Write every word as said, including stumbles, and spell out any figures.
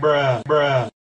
bruh bruh